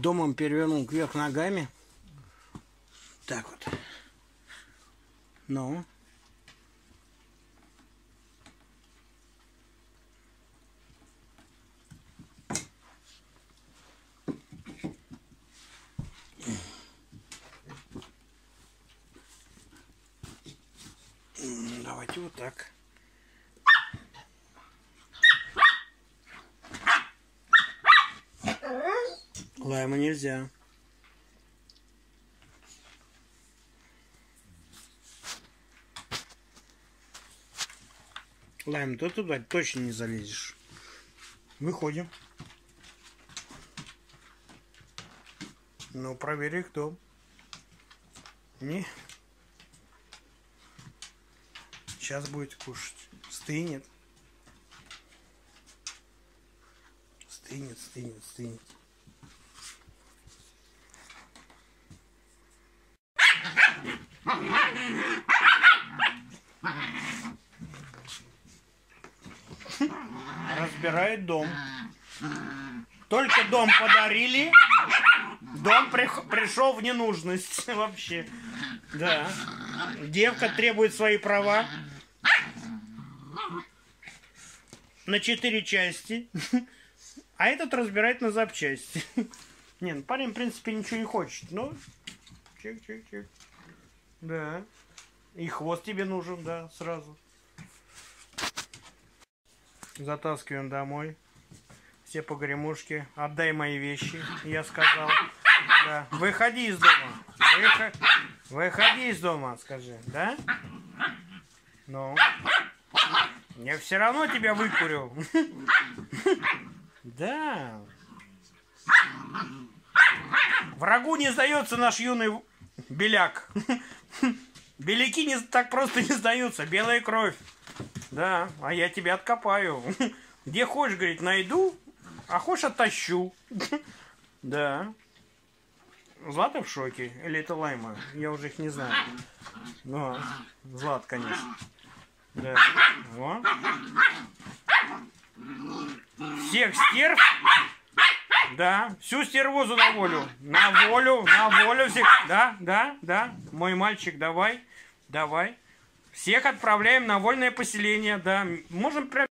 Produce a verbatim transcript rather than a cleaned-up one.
домом перевернул кверх ногами. Так вот. Ну. Давайте вот так. Лайма нельзя. Лайм, то туда точно не залезешь. Выходим. Ну, проверь, кто. Не. Сейчас будет кушать. Стынет. Стынет, стынет, стынет. Разбирает дом. Только дом подарили, дом при... пришел в ненужность вообще. Да. Девка требует свои права на четыре части, а этот разбирает на запчасти. Не, ну парень в принципе ничего не хочет, но чик-чик-чик. Да. И хвост тебе нужен, да, сразу. Затаскиваем домой. Все погремушки. Отдай мои вещи, я сказал. Да. Выходи из дома. Выход... Выходи из дома, скажи, да? Ну. Я все равно тебя выкурю. Да. Врагу не сдается наш юный беляк. Беляки не, так просто не сдаются. Белая кровь. Да, а я тебя откопаю. Где хочешь, говорит, найду, а хочешь, оттащу. Да. Злата в шоке? Или это Лайма? Я уже их не знаю. Ну, Злат, конечно. Да. Во. Всех стерв. Да, всю стервозу на волю. На волю, на волю всех. Да, да, да. Мой мальчик, давай, давай. Всех отправляем на вольное поселение, да. Можем прям...